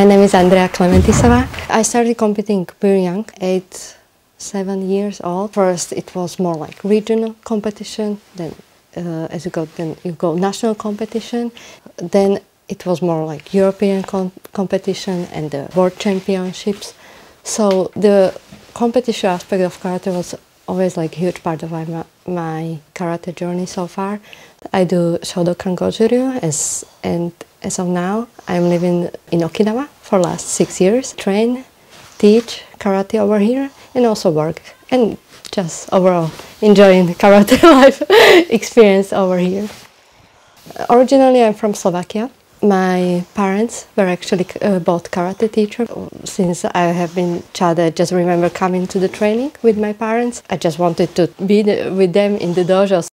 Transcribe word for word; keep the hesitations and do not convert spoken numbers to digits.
My name is Andrea Klementisová. I started competing very young, eight, seven years old. First it was more like regional competition, then uh, as you go, then you go national competition. Then it was more like European com competition and the world championships. So the competition aspect of karate was always like a huge part of my, my karate journey so far. I do Shodokan Gojuryu as, and as of now I'm living in Okinawa for the last six years. Train, teach karate over here and also work and just overall enjoying the karate life experience over here. Originally I'm from Slovakia. My parents were actually uh, both karate teachers. Since I have been child, I just remember coming to the training with my parents. I just wanted to be the, with them in the dojos.